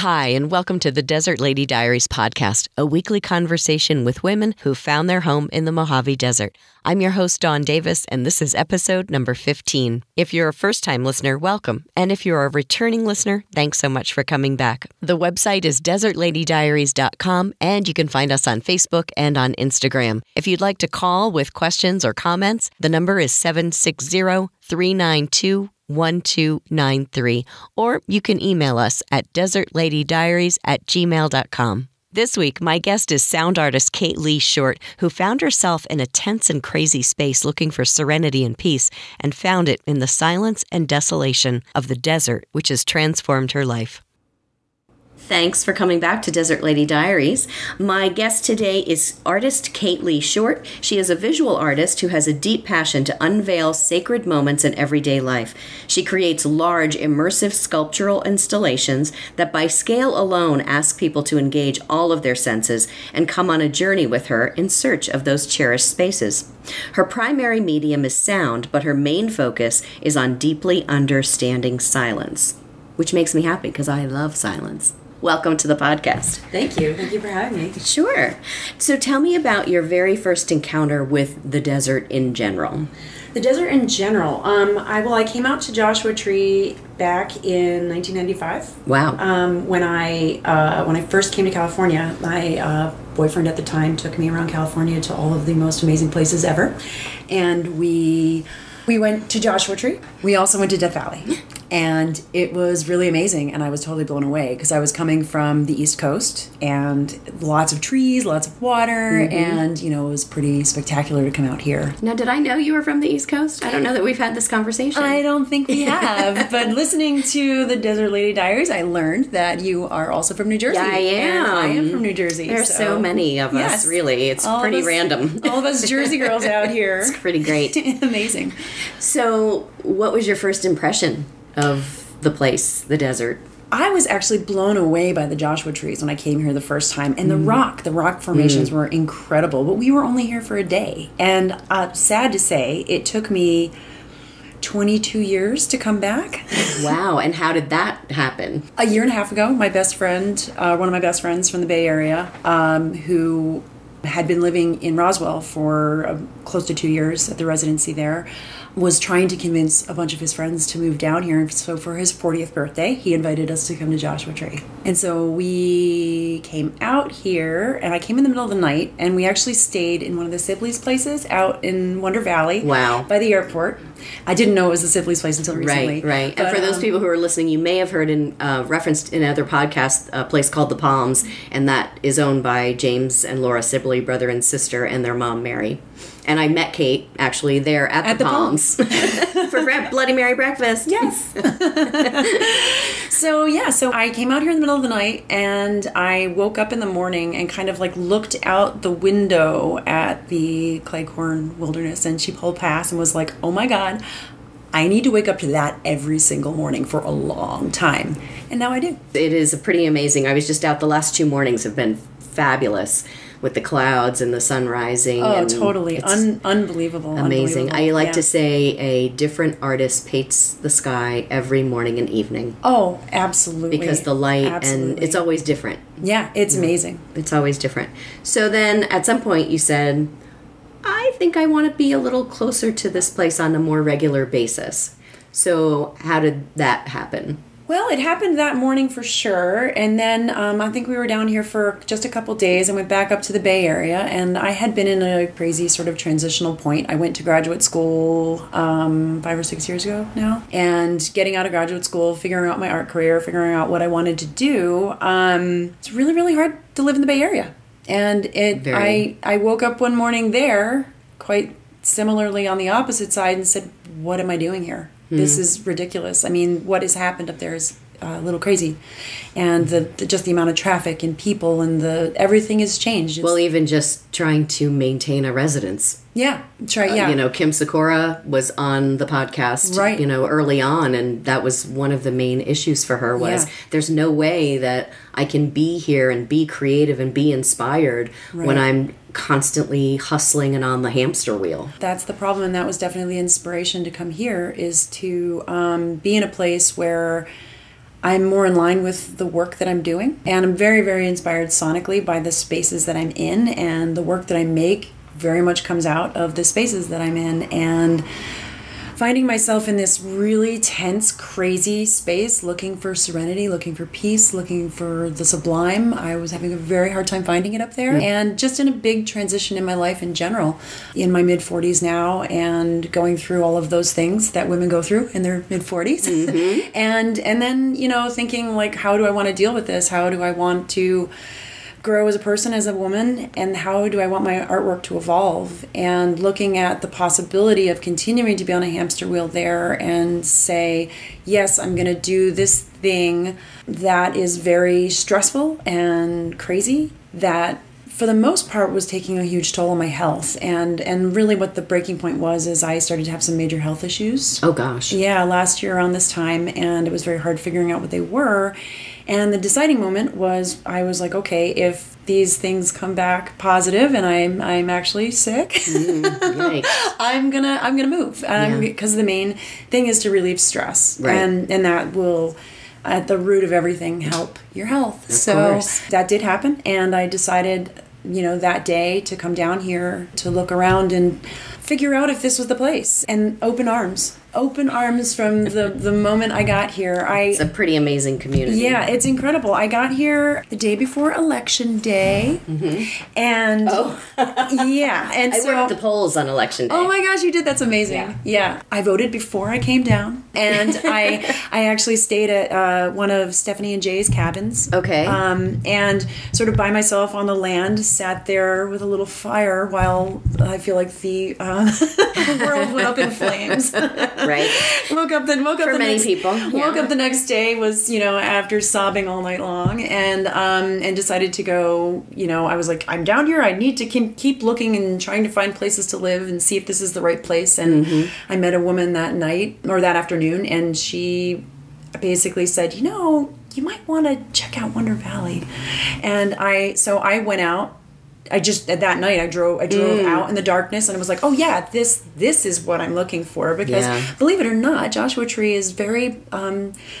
Hi, and welcome to the Desert Lady Diaries podcast, a weekly conversation with women who found their home in the Mojave Desert. I'm your host, Dawn Davis, and this is episode number 15. If you're a first-time listener, welcome. And if you're a returning listener, thanks so much for coming back. The website is desertladydiaries.com, and you can find us on Facebook and on Instagram. If you'd like to call with questions or comments, the number is 760-392-1293, or you can email us at desertladydiaries@gmail.com. This week, my guest is sound artist Kate Lee Short, who found herself in a tense and crazy space looking for serenity and peace, and found it in the silence and desolation of the desert, which has transformed her life. Thanks for coming back to Desert Lady Diaries. My guest today is artist Kate Lee Short. She is a visual artist who has a deep passion to unveil sacred moments in everyday life. She creates large, immersive sculptural installations that by scale alone ask people to engage all of their senses and come on a journey with her in search of those cherished spaces. Her primary medium is sound, but her main focus is on deeply understanding silence, which makes me happy because I love silence. Welcome to the podcast. Thank you. Thank you for having me. Sure. So tell me about your very first encounter with the desert in general. The desert in general. I came out to Joshua Tree back in 1995. Wow. When I first came to California, my boyfriend at the time took me around California to all of the most amazing places ever, and we went to Joshua Tree. We also went to Death Valley. And it was really amazing, and I was totally blown away because I was coming from the East Coast and lots of trees, lots of water, and, you know, it was pretty spectacular to come out here. Now, did I know you were from the East Coast? I don't know that we've had this conversation. I don't think we have, but listening to the Desert Lady Diaries, I learned that you are also from New Jersey. Yeah, I am. And I am from New Jersey. There's so many of us, really. It's all pretty random. All of us Jersey girls out here. It's pretty great. Amazing. So, what was your first impression of the place, the desert? I was actually blown away by the Joshua trees when I came here the first time. And the rock formations were incredible. But we were only here for a day. And sad to say, it took me 22 years to come back. Wow. And how did that happen? A year and a half ago, my best friend, one of my best friends from the Bay Area, who had been living in Roswell for close to 2 years at the residency there, was trying to convince a bunch of his friends to move down here. And so for his 40th birthday, he invited us to come to Joshua Tree. And so we came out here, and I came in the middle of the night, and we actually stayed in one of the Sibley's places out in Wonder Valley. Wow. By the airport. I didn't know it was the Sibley's place until recently. Right. But, and for those people who are listening, you may have heard referenced in other podcasts a place called The Palms, and that is owned by James and Laura Sibley, brother and sister, and their mom, Mary. And I met Kate, actually, there at the Palms for Bloody Mary breakfast. Yes. So I came out here in the middle of the night, and I woke up in the morning and kind of like looked out the window at the Clayhorn Wilderness and Sheepole Pass and was like, oh my God, I need to wake up to that every single morning for a long time. And now I do. It is pretty amazing. I was just out. The last two mornings have been fabulous, with the clouds and the sun rising. Oh, and totally. Unbelievable. Amazing. Unbelievable. I like to say a different artist paints the sky every morning and evening. Oh, absolutely. Because the light, and it's always different. Yeah, it's amazing. It's always different. So then at some point you said, I think I want to be a little closer to this place on a more regular basis. So how did that happen? Well, it happened that morning for sure, and then I think we were down here for just a couple days and went back up to the Bay Area, and I had been in a crazy sort of transitional point. I went to graduate school 5 or 6 years ago now, and getting out of graduate school, figuring out my art career, figuring out what I wanted to do, it's really, really hard to live in the Bay Area. And I woke up one morning there, quite similarly on the opposite side, and said, what am I doing here? This is ridiculous. I mean, what has happened up there is a little crazy. And just the amount of traffic and people and everything has changed. Well, even just trying to maintain a residence. Yeah, that's right, yeah. Kim Sikora was on the podcast, right, early on, and that was one of the main issues for her was there's no way that I can be here and be creative and be inspired when I'm constantly hustling and on the hamster wheel. That's the problem, and that was definitely the inspiration to come here, is to be in a place where I'm more in line with the work that I'm doing. And I'm very, very inspired sonically by the spaces that I'm in, and the work that I make very much comes out of the spaces that I'm in. And finding myself in this really tense, crazy space, looking for serenity, looking for peace, looking for the sublime. I was having a very hard time finding it up there. Mm. And just in a big transition in my life in general, in my mid-40s now, and going through all of those things that women go through in their mid-40s. Mm-hmm. and then, you know, thinking like, how do I want to deal with this? How do I want to grow as a person, as a woman, and how do I want my artwork to evolve? And looking at the possibility of continuing to be on a hamster wheel there and say, yes, I'm going to do this thing that is very stressful and crazy, that for the most part was taking a huge toll on my health. And really what the breaking point was is I started to have some major health issues. Oh, gosh. Yeah, last year around this time, and it was very hard figuring out what they were. And the deciding moment was, I was like, okay, if these things come back positive and I'm actually sick, I'm gonna move. Because the main thing is to relieve stress, right? And that will, at the root of everything, help your health. Of course. That did happen, and I decided, you know, that day to come down here to look around and figure out if this was the place. And open arms from the moment I got here. It's a pretty amazing community. Yeah, it's incredible. I got here the day before Election Day. Mm-hmm. And yeah. And I worked the polls on Election Day. Oh my gosh, you did? That's amazing. Yeah. I voted before I came down. And I actually stayed at one of Stephanie and Jay's cabins. Okay. And sort of by myself on the land, sat there with a little fire while I feel like the world went up in flames. Right. Woke up the next day, was, you know, after sobbing all night long, and decided to go, you know, I was like, I'm down here, I need to keep looking and trying to find places to live and see if this is the right place. And I met a woman that afternoon, and she basically said, you know, you might want to check out Wonder Valley. And I went out. That night I drove out in the darkness, and I was like, oh yeah, this is what I'm looking for, because believe it or not, Joshua Tree is very,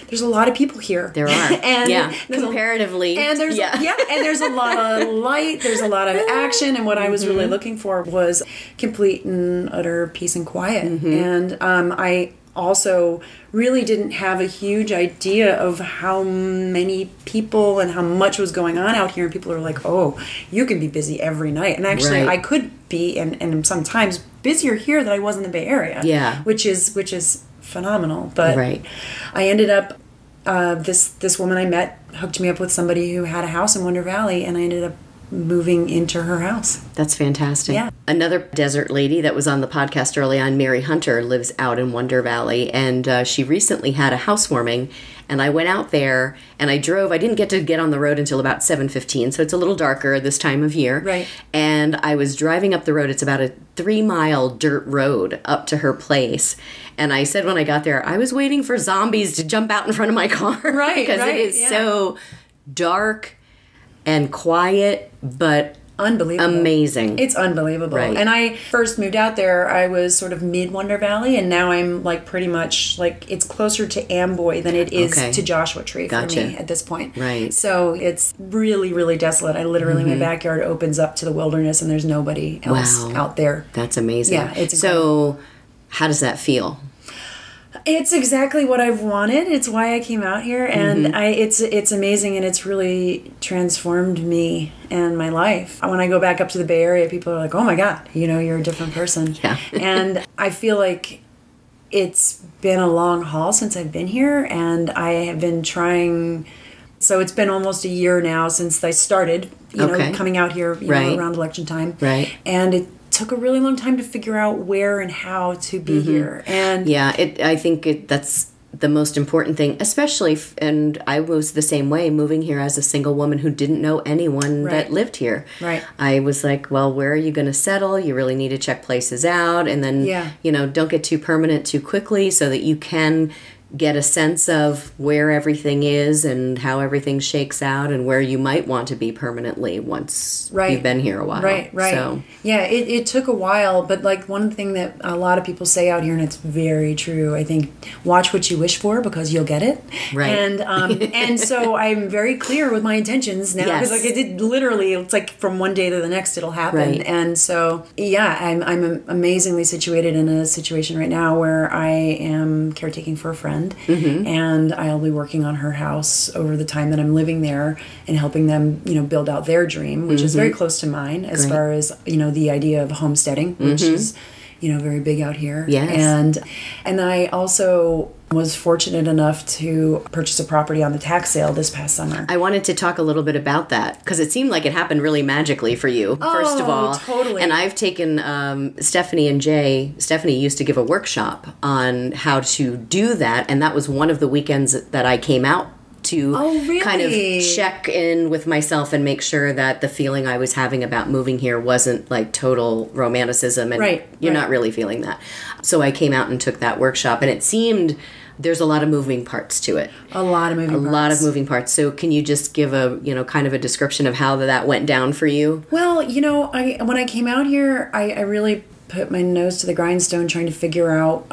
there's a lot of people here. There are. And comparatively. And there's a lot of light, there's a lot of action, and what I was really looking for was complete and utter peace and quiet. And I also really didn't have a huge idea of how many people and how much was going on out here, and people are like, oh, you can be busy every night, and actually I could be, and sometimes busier here than I was in the Bay Area, which is phenomenal. But I ended up, this woman I met hooked me up with somebody who had a house in Wonder Valley, and I ended up moving into her house. That's fantastic. Yeah. Another desert lady that was on the podcast early on, Mary Hunter, lives out in Wonder Valley, and she recently had a housewarming, and I went out there and I drove. I didn't get on the road until about 7:15, so it's a little darker this time of year. Right. And I was driving up the road. It's about a 3-mile dirt road up to her place. And I said when I got there, I was waiting for zombies to jump out in front of my car. Right. Because it is so dark and quiet, but unbelievable. Amazing. It's unbelievable. Right. And I first moved out there, I was sort of mid Wonder Valley, and now I'm like pretty much like it's closer to Amboy than it is to Joshua Tree for me at this point. Right. So it's really, really desolate. I literally, my backyard opens up to the wilderness, and there's nobody else out there. That's amazing. Yeah. It's incredible. So how does that feel? It's exactly what I've wanted. It's why I came out here, and it's amazing, and it's really transformed me and my life. When I go back up to the Bay Area, people are like, oh my God, you know, you're a different person. Yeah. And I feel like it's been a long haul since I've been here, and I have been trying. So it's been almost a year now since I started, you know, coming out here, you know, around election time. Right. And it took a really long time to figure out where and how to be here. And I think that's the most important thing, especially, and I was the same way, moving here as a single woman who didn't know anyone that lived here. Right. I was like, well, where are you going to settle? You really need to check places out, and then, you know, don't get too permanent too quickly so that you can get a sense of where everything is and how everything shakes out and where you might want to be permanently once you've been here a while. Right. So. Yeah, it took a while, but like one thing that a lot of people say out here, and it's very true, I think, watch what you wish for because you'll get it. Right. And and so I'm very clear with my intentions now because like it's like from one day to the next it'll happen. Right. And so yeah, I'm amazingly situated in a situation right now where I am caretaking for a friend. Mm-hmm. And I'll be working on her house over the time that I'm living there and helping them, you know, build out their dream, which mm-hmm. is very close to mine as Great. Far as, you know, the idea of homesteading, mm-hmm. which is, you know, very big out here. Yes. And I also was fortunate enough to purchase a property on the tax sale this past summer. I wanted to talk a little bit about that because it seemed like it happened really magically for you, first of all. Totally. And I've taken Stephanie and Jay. Stephanie used to give a workshop on how to do that, and that was one of the weekends that I came out to kind of check in with myself and make sure that the feeling I was having about moving here wasn't like total romanticism and you're not really feeling that. So I came out and took that workshop, and it seemed there's a lot of moving parts to it. So can you just give a, you know, kind of a description of how that went down for you? Well, you know, when I came out here, I really put my nose to the grindstone trying to figure out,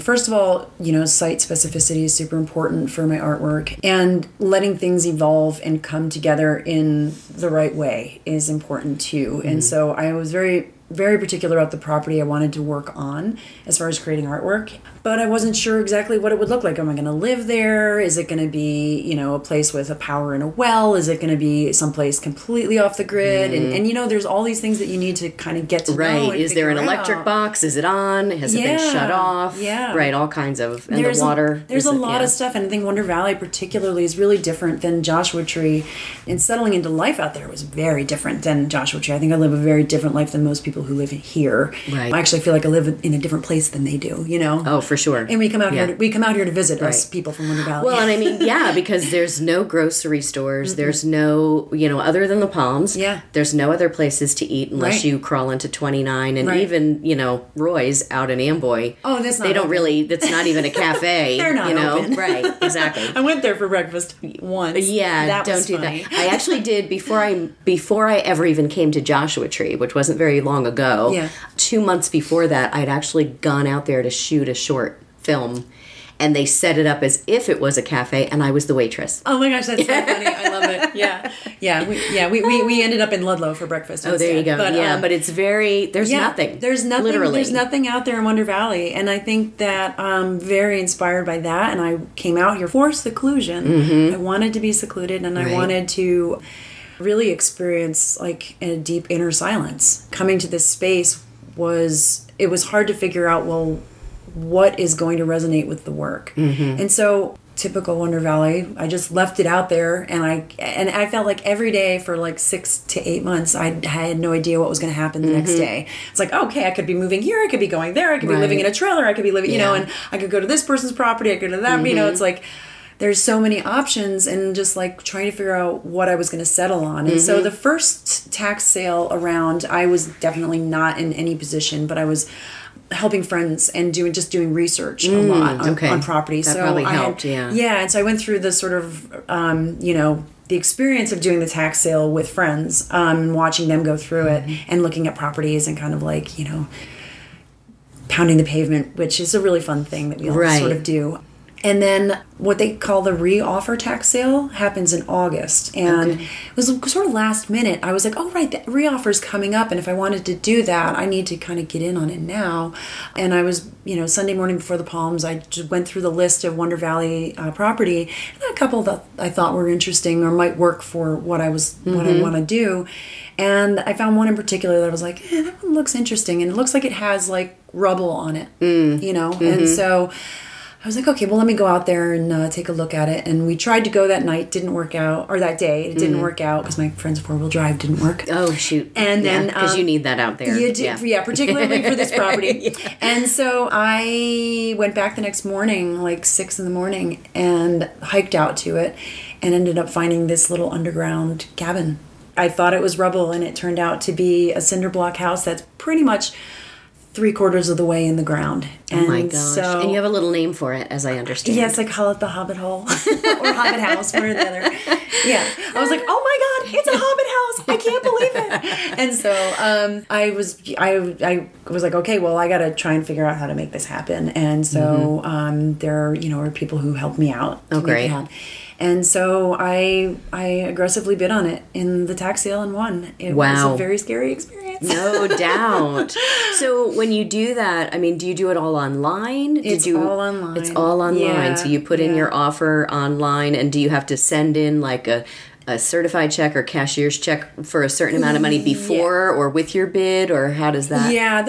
first of all, you know, site specificity is super important for my artwork, and letting things evolve and come together in the right way is important too. Mm-hmm. And so I was very, very particular about the property I wanted to work on as far as creating artwork, but I wasn't sure exactly what it would look like. Am I going to live there? Is it going to be, you know, a place with a power and a well? Is it going to be someplace completely off the grid? Mm. And, you know, there's all these things that you need to kind of get to know. Right. Is there an electric box? Is it on? Has it been shut off? Yeah. Right. All kinds of, and there's the water. There's a lot of stuff. And I think Wonder Valley particularly is really different than Joshua Tree. And settling into life out there was very different than Joshua Tree. I think I live a very different life than most people who live here. Right. I actually feel like I live in a different place than they do, you know? Oh, for sure. And we come out here to visit us people from Wonder Valley. Well, and I mean, because there's no grocery stores, mm-hmm. there's no, you know, other than the Palms, there's no other places to eat unless you crawl into 29 and even, you know, Roy's out in Amboy. Oh, that's not that's not even a cafe. They're not, you know, open. Right, exactly. I went there for breakfast once. Yeah, that don't do funny. That. I actually did before I ever even came to Joshua Tree, which wasn't very long ago. Yeah. 2 months before that, I'd actually gone out there to shoot a short film, and they set it up as if it was a cafe, and I was the waitress. Oh my gosh, that's so funny. I love it. Yeah. Yeah. We ended up in Ludlow for breakfast. Oh, there you go. But, but it's very, there's nothing. There's nothing. Literally. There's nothing out there in Wonder Valley. And I think that I'm very inspired by that. And I came out here for seclusion. Mm-hmm. I wanted to be secluded, and I wanted to really experience like a deep inner silence. Coming to this space it was hard to figure out, well, what is going to resonate with the work? Mm-hmm. And so typical Wonder Valley, I just left it out there, and I felt like every day for like 6 to 8 months, I had no idea what was going to happen the mm-hmm. next day. It's like, okay, I could be moving here, I could be going there, I could be living in a trailer, I could be living, you know, and I could go to this person's property, I could go to that, mm-hmm. you know, it's like there's so many options, and just like trying to figure out what I was going to settle on. And mm-hmm. so the first tax sale around, I was definitely not in any position, but I was helping friends and doing research a lot on property. That probably helped, Yeah, and so I went through the sort of, you know, the experience of doing the tax sale with friends, watching them go through mm-hmm. it and looking at properties and kind of like, you know, pounding the pavement, which is a really fun thing that we all sort of do. And then what they call the re-offer tax sale happens in August. And it was sort of last minute. I was like, oh, right, that re-offer's coming up. And if I wanted to do that, I need to kind of get in on it now. And I was, you know, Sunday morning before the Palms, I just went through the list of Wonder Valley property. And a couple that I thought were interesting or might work for what I want to do. And I found one in particular that I was like, that one looks interesting. And it looks like it has, like, rubble on it, you know. Mm-hmm. And so I was like, okay, well, let me go out there and take a look at it. And we tried to go that night. Didn't work out. Or that day. It didn't work out because my friend's four-wheel drive didn't work. Oh, shoot. And then because you need that out there. You do, particularly for this property. Yeah. And so I went back the next morning, like 6 in the morning, and hiked out to it and ended up finding this little underground cabin. I thought it was rubble, and it turned out to be a cinder block house that's pretty much 3/4 of the way in the ground. And oh my gosh. So, and you have a little name for it, as I understand. Yes, I call it the Hobbit Hole or Hobbit House, one or the other. Yeah. I was like, oh my God, it's a Hobbit House. I can't believe it. And so I was like, okay, well, I got to try and figure out how to make this happen. And so there, are people who helped me out. Oh, great. And so I aggressively bid on it in the tax sale and won. It was a very scary experience. No doubt. So when you do that, I mean, do you do it all online? All online. It's all online. Yeah. So you put in your offer online, and do you have to send in like a certified check or cashier's check for a certain amount of money before or with your bid, or how does that? Yeah,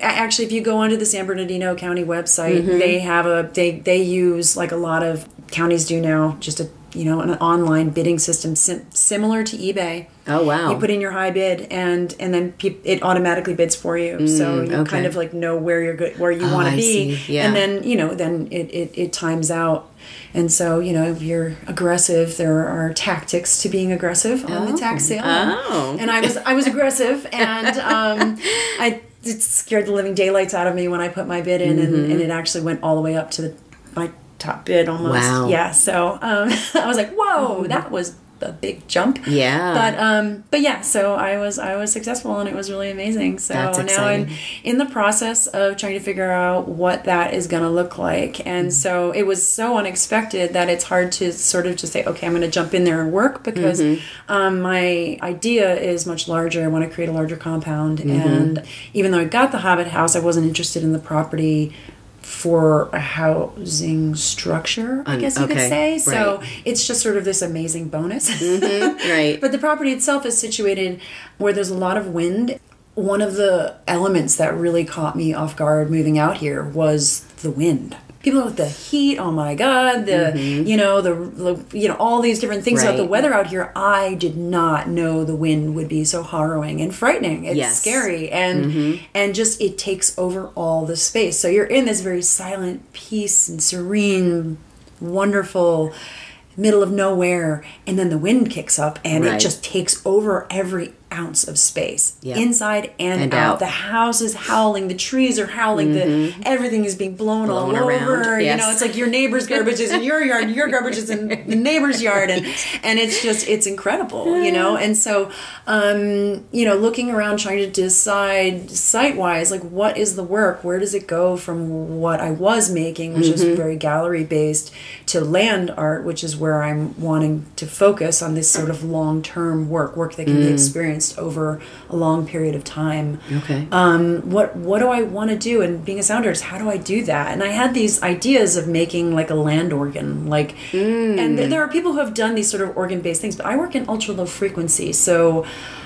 actually, if you go onto the San Bernardino County website, they have they use, like a lot of counties do now, just an online bidding system similar to eBay. Oh, wow. You put in your high bid, and then it automatically bids for you. So you kind of like know where you're where you want to be. Yeah. And then, then it times out. And so, if you're aggressive, there are tactics to being aggressive on the tax sale. Oh. And I was aggressive, and it scared the living daylights out of me when I put my bid in, and it actually went all the way up to my top bid almost. Wow. Yeah. So I was like, whoa, that was a big jump. Yeah. But yeah, so I was successful, and it was really amazing. So that's exciting. Now I'm in the process of trying to figure out what that is going to look like. And so it was so unexpected that it's hard to sort of just say, okay, I'm going to jump in there and work, because my idea is much larger. I want to create a larger compound. And even though I got the Hobbit House, I wasn't interested in the property for a housing structure, I guess you could say. So it's just sort of this amazing bonus. Right. But the property itself is situated where there's a lot of wind. One of the elements that really caught me off guard moving out here was the wind. People with the heat, oh my God, all these different things about the weather out here. I did not know the wind would be so harrowing and frightening. It's scary, and just it takes over all the space. So you're in this very silent, peace and serene, wonderful middle of nowhere, and then the wind kicks up, and it just takes over every ounce of space, inside and out. The house is howling, the trees are howling, everything is being blown all over. Yes. It's like your neighbor's garbage is in your yard, and your garbage is in the neighbor's yard, and it's just, it's incredible, And so, looking around, trying to decide site-wise, like, what is the work? Where does it go from what I was making, which is very gallery-based, to land art, which is where I'm wanting to focus on this sort of long-term work that can be experienced over a long period of time. Okay. What do I want to do? And being a sound artist, how do I do that? And I had these ideas of making like a land organ, like, and there are people who have done these sort of organ-based things, but I work in ultra low frequency, so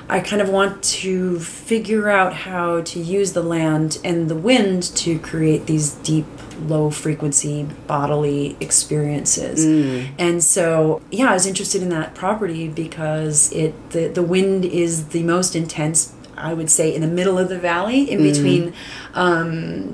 I kind of want to figure out how to use the land and the wind to create these deep, low-frequency bodily experiences. And so, I was interested in that property because the wind is the most intense, I would say, in the middle of the valley, in between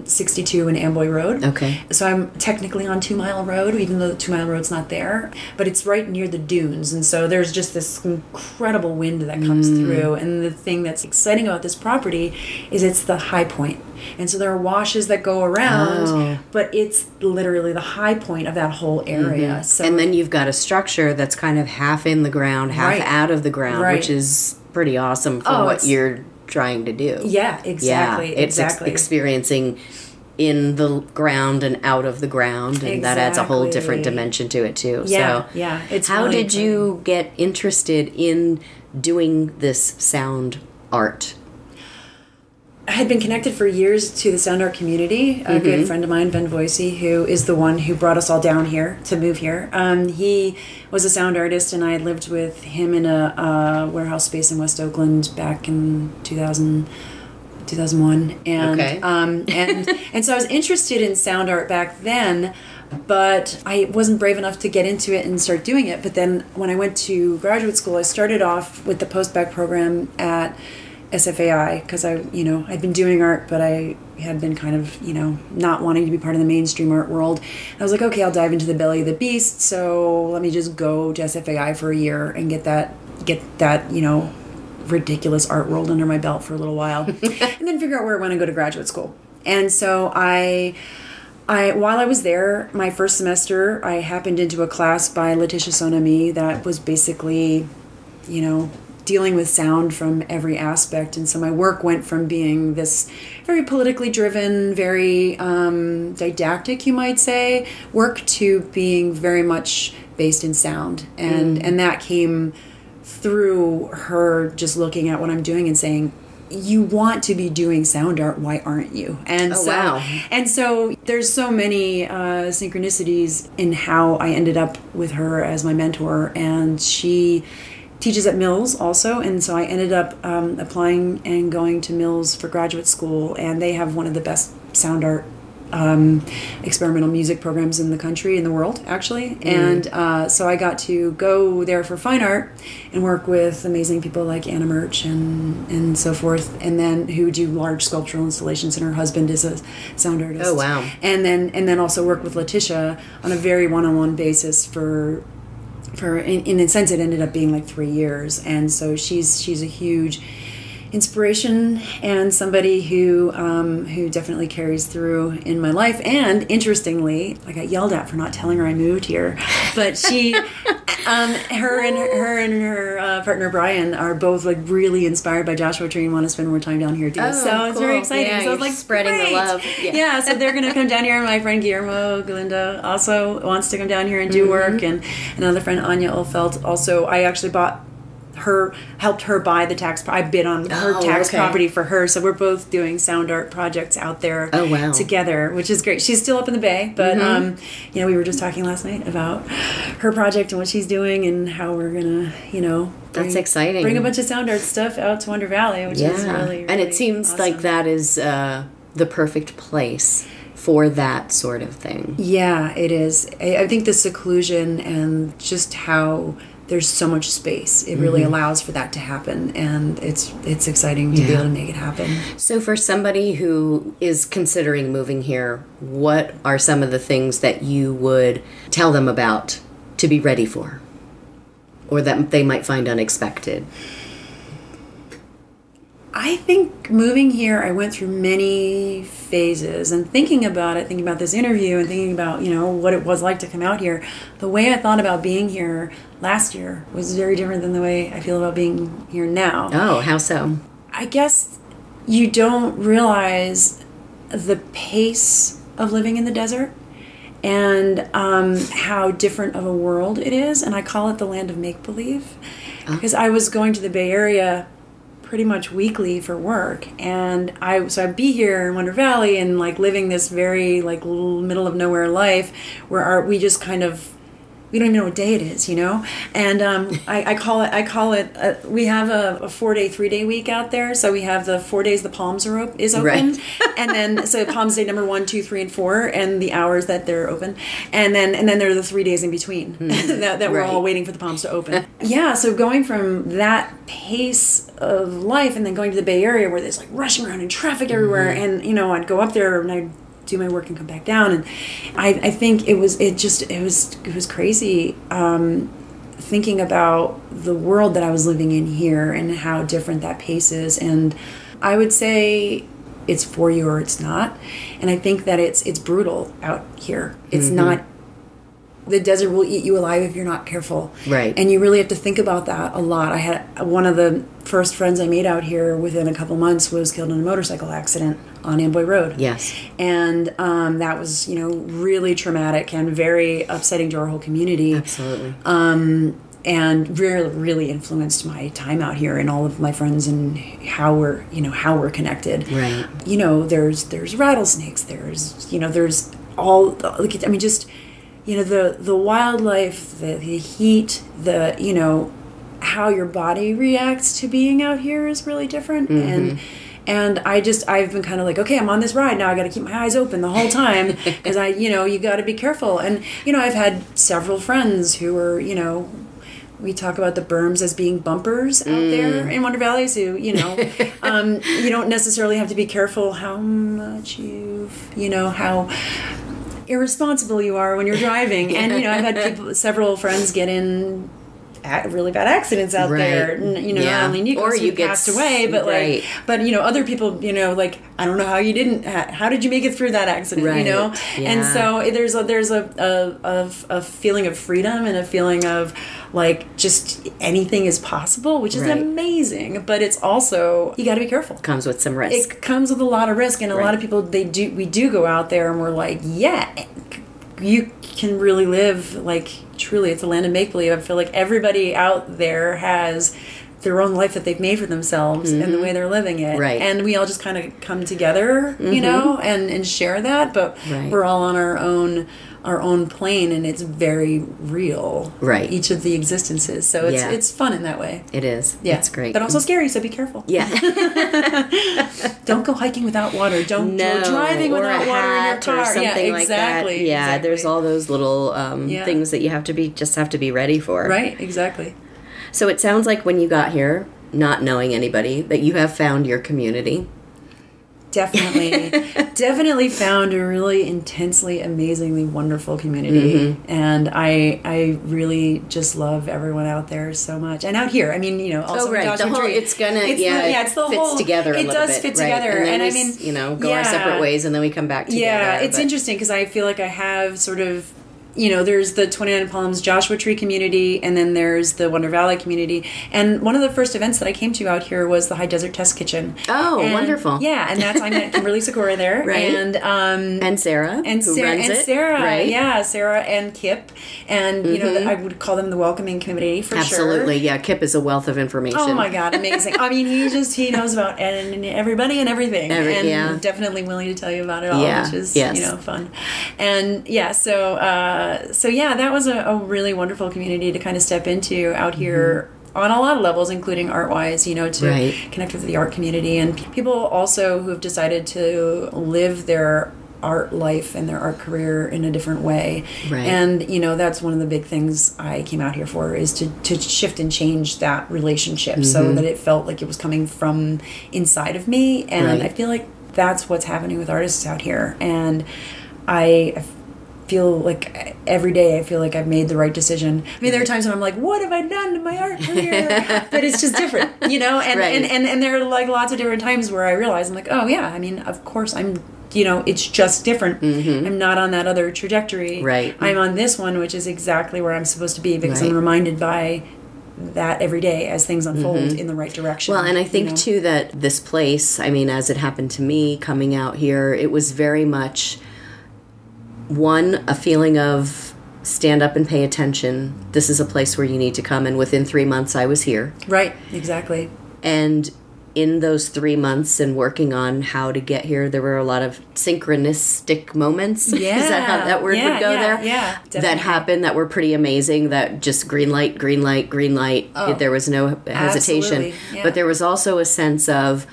62 and Amboy Road. Okay. So I'm technically on 2 Mile Road, even though the 2 Mile Road's not there, but it's right near the dunes. And so there's just this incredible wind that comes through. And the thing that's exciting about this property is it's the high point. And so there are washes that go around, but it's literally the high point of that whole area. So, and then you've got a structure that's kind of half in the ground, half out of the ground, which is pretty awesome for what you're trying to do. Yeah, exactly. Yeah, it's experiencing in the ground and out of the ground, and that adds a whole different dimension to it too. Yeah, so, it's how really did you get interested in doing this sound art? I had been connected for years to the sound art community. A good friend of mine, Ben Voicey, who is the one who brought us all down here to move here. He was a sound artist, and I had lived with him in a warehouse space in West Oakland back in 2001. And, and so I was interested in sound art back then, but I wasn't brave enough to get into it and start doing it. But then when I went to graduate school, I started off with the post-bac program at SFAI, because I'd been doing art, but I had been kind of, not wanting to be part of the mainstream art world. And I was like, okay, I'll dive into the belly of the beast. So let me just go to SFAI for a year and get that ridiculous art world under my belt for a little while and then figure out where I want to go to graduate school. And so I while I was there, my first semester, I happened into a class by Letitia Sonami that was basically, you know, dealing with sound from every aspect. And so my work went from being this very politically driven, very didactic, you might say, work to being very much based in sound. And, and that came through her just looking at what I'm doing and saying, you want to be doing sound art, why aren't you? And and so there's so many synchronicities in how I ended up with her as my mentor. And she teaches at Mills also, and so I ended up applying and going to Mills for graduate school, and they have one of the best sound art experimental music programs in the country, in the world, actually. And so I got to go there for fine art and work with amazing people like Anna Murch and so forth, and then who do large sculptural installations, and her husband is a sound artist. Oh, wow. And then also worked with Letitia on a very one-on-one basis for in a sense it ended up being like 3 years. And so she's a huge inspiration and somebody who definitely carries through in my life. And interestingly, I got yelled at for not telling her I moved here, but she her and her partner Brian are both like really inspired by Joshua Tree and want to spend more time down here too. Oh, so cool. It's very exciting. Yeah, so I was like spreading the love. Yeah. Yeah, so they're gonna come down here. My friend Guillermo Galindo also wants to come down here and do work, and another friend Anya Ulfelt also. I actually helped her buy the tax. I bid on her property for her, so we're both doing sound art projects out there together, which is great. She's still up in the Bay, but you know, we were just talking last night about her project and what she's doing and how we're gonna, you know, that's exciting. Bring a bunch of sound art stuff out to Wonder Valley, which is really and it seems awesome. Like that is the perfect place for that sort of thing. Yeah, it is. I think the seclusion and just how there's so much space. It really allows for that to happen, and it's exciting to be able to make it happen. So for somebody who is considering moving here, what are some of the things that you would tell them about to be ready for, or that they might find unexpected? I think moving here, I went through many phases, and thinking about it, thinking about this interview and thinking about, you know, what it was like to come out here, the way I thought about being here last year was very different than the way I feel about being here now. Oh, how so? I guess you don't realize the pace of living in the desert and how different of a world it is. And I call it the land of make-believe, because I was going to the Bay Area pretty much weekly for work, and I'd be here in Wonder Valley and like living this very like middle of nowhere life where we just kind of, we don't even know what day it is, you know? And I call it, we have a 4-day, 3-day week out there. So we have the 4 days the Palms is open. Right. And then, so Palms Day number 1, 2, 3, and 4, and the hours that they're open. And then there are the 3 days in between that we're all waiting for the Palms to open. Yeah, so going from that pace of life and then going to the Bay Area where there's like rushing around and traffic everywhere. And, you know, I'd go up there and I'd do my work and come back down, and I think it was crazy thinking about the world that I was living in here and how different that pace is. And I would say it's for you or it's not, and I think that it's brutal out here. It's not, the desert will eat you alive if you're not careful, right? And you really have to think about that a lot. I had one of the first friends I made out here within a couple months was killed in a motorcycle accident on Amboy Road. Yes. And that was, you know, really traumatic and very upsetting to our whole community. Absolutely. And really, really influenced my time out here and all of my friends and how we're connected. Right. You know, there's rattlesnakes. There's, you know, there's all, I mean, just, you know, the wildlife, the heat, the, you know, how your body reacts to being out here is really different. And I've been kind of like, okay, I'm on this ride now, I got to keep my eyes open the whole time, because I, you know, you got to be careful. And, you know, I've had several friends who are, you know, we talk about the berms as being bumpers out there in Wonder Valley, so, you know, you don't necessarily have to be careful how much you know, how irresponsible you are when you're driving. And, you know, I've had several friends get in really bad accidents out there. You know, yeah. I mean, you or you get passed away, but right. like, but you know, other people, you know, like, I don't know how you didn't. How did you make it through that accident? Right. You know, yeah. And so there's a feeling of freedom and a feeling of like just anything is possible, which is right. amazing. But it's also you got to be careful. Comes with some risk. It comes with a lot of risk, and a right. lot of people we do go out there and we're like, yeah, you can really live like truly. It's a land of make believe. I feel like everybody out there has their own life that they've made for themselves mm-hmm. and the way they're living it. Right. And we all just kind of come together, mm-hmm. you know, and share that. But right. we're all on our own plane, and it's very real. Right. Each of the existences. So it's yeah. it's fun in that way. It is. Yeah. It's great. But also scary, so be careful. Yeah. Don't go hiking without water. Don't go driving without water in your car. Or something yeah, like exactly. that. Yeah, exactly. There's all those little things that you have to be ready for. Right, exactly. So it sounds like when you got here, not knowing anybody, that you have found your community. Definitely. Definitely found a really intensely, amazingly wonderful community. Mm-hmm. And I really just love everyone out there so much. And out here, I mean, you know, also Joshua Tree. It's going to, it's the fits whole, together a little bit. It does fit right? together. And I mean, you know, go our separate ways and then we come back together. Yeah, it's interesting because I feel like I have sort of, you know, there's the 29 Palms Joshua Tree community, and then there's the Wonder Valley community. And one of the first events that I came to out here was the High Desert Test Kitchen. Oh, and, wonderful. Yeah, and that's I met Kimberly Sakura there. Right. And Sarah, who runs it. Right. Yeah, Sarah and Kip. And, you know, I would call them the welcoming committee for Absolutely, sure. Absolutely, yeah. Kip is a wealth of information. Oh, my God, amazing. I mean, he knows about everybody and everything. Definitely willing to tell you about it all, which is, you know, fun. And, yeah, so... so yeah, that was a really wonderful community to kind of step into out here on a lot of levels, including art-wise, you know, to connect with the art community and people also who have decided to live their art life and their art career in a different way. Right. And, you know, that's one of the big things I came out here for is to shift and change that relationship so that it felt like it was coming from inside of me. And I feel like that's what's happening with artists out here. And I feel like every day I feel like I've made the right decision. I mean, there are times when I'm like, what have I done to my art career? But it's just different, you know? And, and there are like lots of different times where I realize I'm like, oh yeah, I mean, of course I'm, you know, it's just different. Mm-hmm. I'm not on that other trajectory. Right. I'm on this one, which is exactly where I'm supposed to be because I'm reminded by that every day as things unfold in the right direction. Well, and I think too that this place, I mean, as it happened to me coming out here, it was very much... One, a feeling of stand up and pay attention. This is a place where you need to come. And within 3 months, I was here. Right, exactly. And in those 3 months and working on how to get here, there were a lot of synchronistic moments. Yeah. Is that how that word would go there? Yeah, definitely. That happened that were pretty amazing, that just green light. Oh, there was no hesitation. Yeah. But there was also a sense of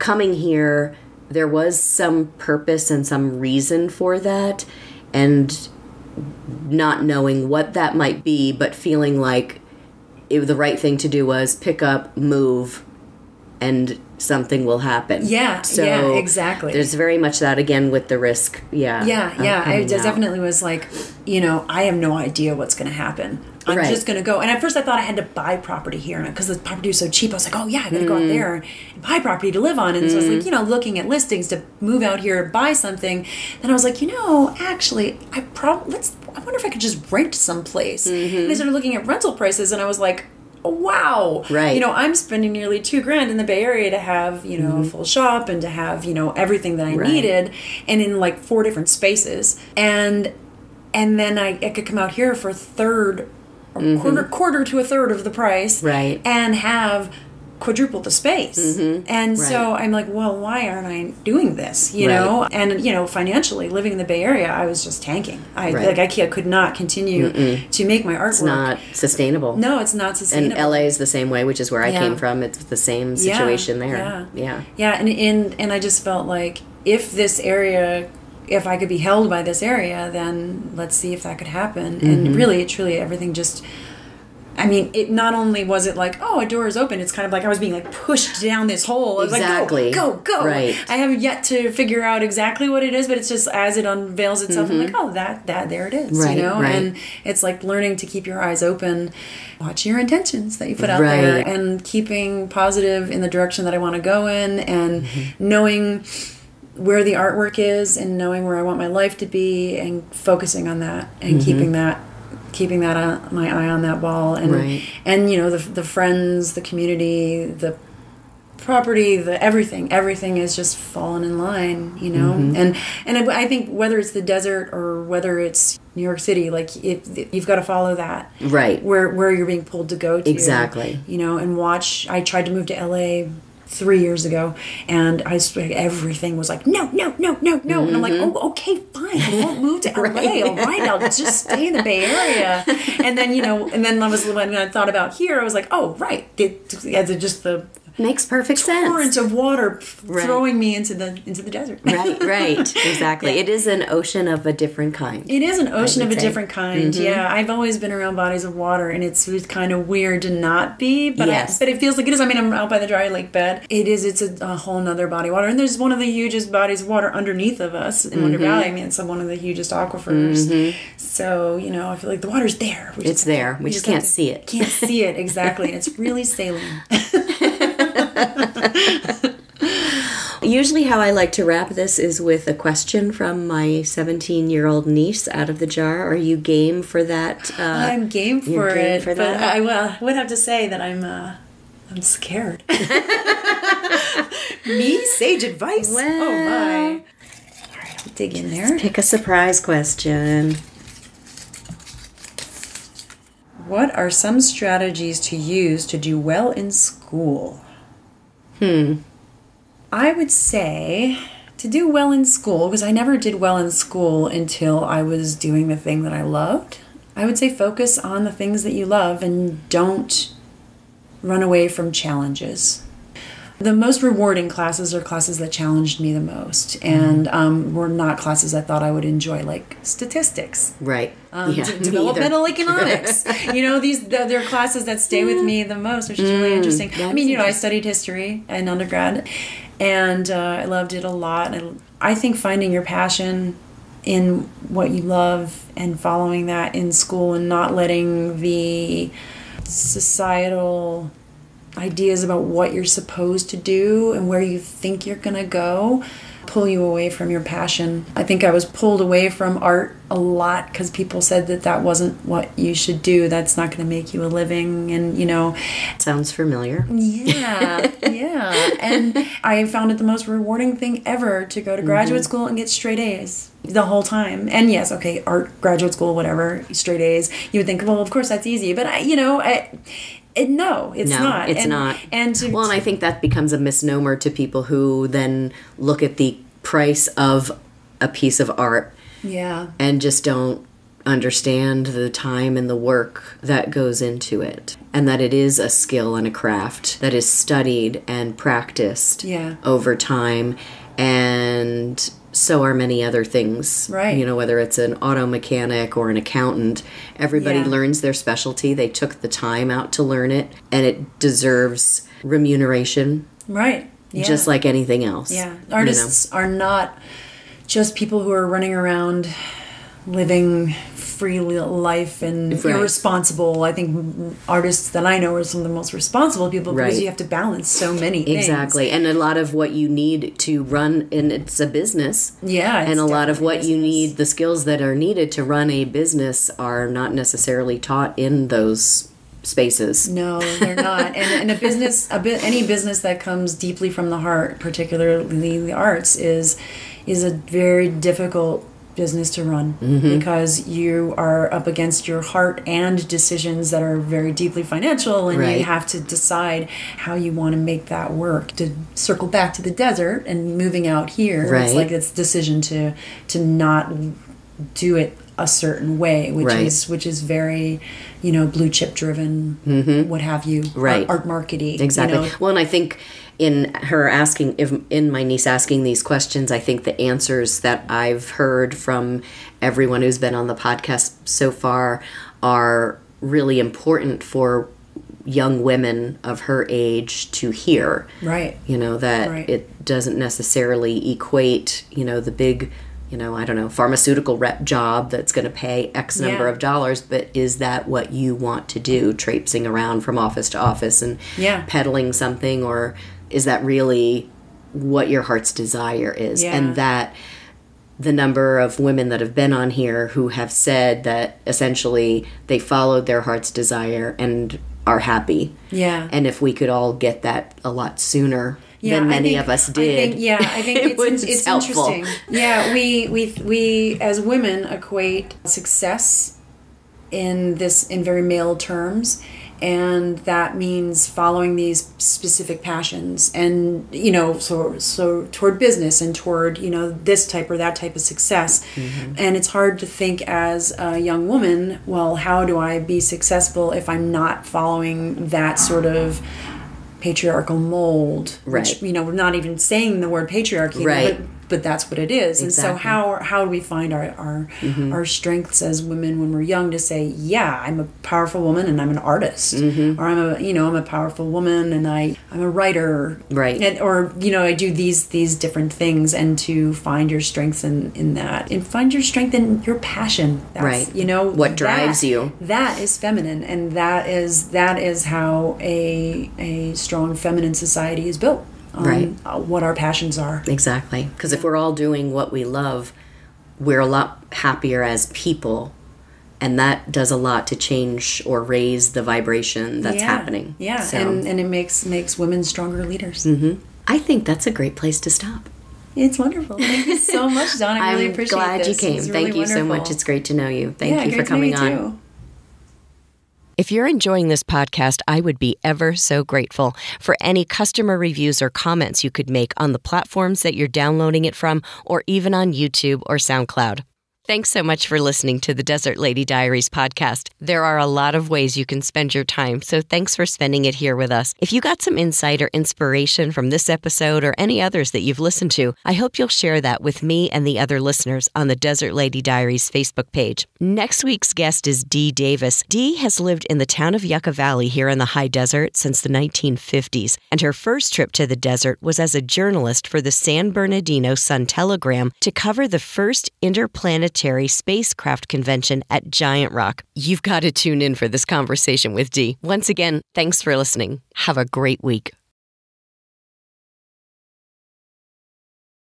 coming here, there was some purpose and some reason for that. And not knowing what that might be, but feeling like the right thing to do was pick up, move, and something will happen. Yeah, so yeah, exactly. There's very much that, again, with the risk. Yeah. Yeah, yeah. I definitely was like, you know, I have no idea what's going to happen. I'm just going to go. And at first I thought I had to buy property here because the property was so cheap. I was like, oh, yeah, I'm going to go out there and buy property to live on. And so I was like, you know, looking at listings to move out here and buy something. Then I was like, you know, actually, I wonder if I could just rent someplace. Mm-hmm. And I started looking at rental prices and I was like, wow. Right. You know, I'm spending nearly $2,000 in the Bay Area to have, you know, a full shop and to have, you know, everything that I needed and in like 4 different spaces. And then I could come out here for quarter to a third of the price. Right. And have quadruple the space. Mm-hmm. And so I'm like, well, why aren't I doing this? You know? And, you know, financially, living in the Bay Area, I was just tanking. I could not continue to make my artwork. It's not sustainable. No, it's not sustainable. And LA is the same way, which is where I came from. It's the same situation there. Yeah. And I just felt like if I could be held by this area, then let's see if that could happen. And really, truly, everything just I mean, it not only was it like, oh, a door is open. It's kind of like I was being like pushed down this hole. Exactly. Like, go. Right. I have yet to figure out exactly what it is, but it's just as it unveils itself, mm-hmm. I'm like, oh, that there it is. Right, you know? Right. And it's like learning to keep your eyes open, watch your intentions that you put out right. there, and keeping positive in the direction that I want to go in, and mm-hmm. knowing where the artwork is, and knowing where I want my life to be, and focusing on that, and mm-hmm. keeping that on, my eye on that ball, and right. and you know, the friends, the community, the property, the everything is just fallen in line, you know. Mm-hmm. And I think whether it's the desert or whether it's New York City, like you've got to follow that, right? Where you're being pulled to go to, exactly. You know, and watch. I tried to move to LA 3 years ago, and everything was like no, mm-hmm. and I'm like, oh, okay, fine, I won't move to LA. Right. All right, I'll just stay in the Bay Area. And then, you know, and then when I thought about here, I was like, oh right, it just the makes perfect sense. Torrents of water right. throwing me into the desert. right, exactly. Yeah. It is an ocean of a different kind. It is an ocean of a different kind. Mm-hmm. Yeah, I've always been around bodies of water, and it's kind of weird to not be, but yes. But it feels like it is. I mean, I'm out by the dry lake bed. It's a whole nother body of water, and there's one of the hugest bodies of water underneath of us in mm-hmm. Wonder Valley. I mean, it's one of the hugest aquifers. Mm-hmm. So, you know, I feel like the water's there. It's there. We just can't see it. Can't see it, exactly. And it's really saline. Usually how I like to wrap this is with a question from my 17-year-old niece out of the jar. Are you game for that? I'm game for it, but I would have to say that I'm scared. Me? Sage advice? Well, oh, my. All right, I'll dig in there. Let's pick a surprise question. What are some strategies to use to do well in school? I would say to do well in school, because I never did well in school until I was doing the thing that I loved. I would say focus on the things that you love and don't run away from challenges. The most rewarding classes are classes that challenged me the most, and were not classes I thought I would enjoy, like statistics. Right. Developmental economics. You know, they're classes that stay with me the most, which is really interesting. I mean, you know, I studied history in undergrad, and I loved it a lot. And I think finding your passion in what you love and following that in school, and not letting the societal ideas about what you're supposed to do and where you think you're gonna go pull you away from your passion. I think I was pulled away from art a lot because people said that wasn't what you should do. That's not going to make you a living, and you know. Sounds familiar. Yeah, yeah. And I found it the most rewarding thing ever to go to graduate school and get straight A's the whole time. And yes, okay, art, graduate school, whatever, straight A's. You would think, well, of course that's easy, but No, it's not. It's not. And I think that becomes a misnomer to people who then look at the price of a piece of art. Yeah. And just don't understand the time and the work that goes into it. And that it is a skill and a craft that is studied and practiced over time. And so are many other things. Right. You know, whether it's an auto mechanic or an accountant, everybody learns their specialty. They took the time out to learn it, and it deserves remuneration. Right. Yeah. Just like anything else. Yeah. Artists are not just people who are running around living free life and irresponsible. I think artists that I know are some of the most responsible people because you have to balance so many things. Exactly. And a lot of what you need to run, and it's a business. Yeah. And a lot of what you need, the skills that are needed to run a business are not necessarily taught in those spaces. No, they're not. And any business that comes deeply from the heart, particularly the arts, is a very difficult business to run because you are up against your heart and decisions that are very deeply financial, and you have to decide how you want to make that work. To circle back to the desert and moving out here, it's like it's decision to not do it a certain way, which is very, you know, blue chip driven, what have you, art markety. Exactly. You know? Well, and I think in my niece asking these questions, I think the answers that I've heard from everyone who's been on the podcast so far are really important for young women of her age to hear. Right. You know, that it doesn't necessarily equate, you know, the big, you know, I don't know, pharmaceutical rep job that's going to pay X number of dollars, but is that what you want to do, traipsing around from office to office and peddling something, or is that really what your heart's desire is? Yeah. And that the number of women that have been on here who have said that essentially they followed their heart's desire and are happy. Yeah. And if we could all get that a lot sooner than many of us did. I think it's helpful. Interesting. Yeah, we as women equate success in very male terms, and that means following these specific passions and, you know, so toward business and toward, you know, this type or that type of success. Mm-hmm. And it's hard to think as a young woman, well, how do I be successful if I'm not following that sort of patriarchal mold? Right. Which, you know, we're not even saying the word patriarchy, but that's what it is. Exactly. And so how do we find our strengths as women when we're young to say, yeah, I'm a powerful woman and I'm an artist, or I'm a powerful woman and I'm a writer, and, or, you know, I do these different things, and to find your strengths in that, and find your strength in your passion. That's, you know, what drives you. That is feminine, and that is how a strong feminine society is built. What our passions are. Exactly. Because if we're all doing what we love, we're a lot happier as people, and that does a lot to change or raise the vibration that's happening. Yeah, so. And it makes women stronger leaders. Mm-hmm. I think that's a great place to stop. It's wonderful. Thank you so much, Dawn. I really appreciate this. I'm glad you came. Thank you so much. It's great to know you. Thank you for coming on. Too. If you're enjoying this podcast, I would be ever so grateful for any customer reviews or comments you could make on the platforms that you're downloading it from, or even on YouTube or SoundCloud. Thanks so much for listening to the Desert Lady Diaries podcast. There are a lot of ways you can spend your time, so thanks for spending it here with us. If you got some insight or inspiration from this episode or any others that you've listened to, I hope you'll share that with me and the other listeners on the Desert Lady Diaries Facebook page. Next week's guest is Dee Davis. Dee has lived in the town of Yucca Valley here in the high desert since the 1950s, and her first trip to the desert was as a journalist for the San Bernardino Sun-Telegram to cover the first interplanetary spacecraft convention at Giant Rock. You've got to tune in for this conversation with Dee. Once again, thanks for listening. Have a great week.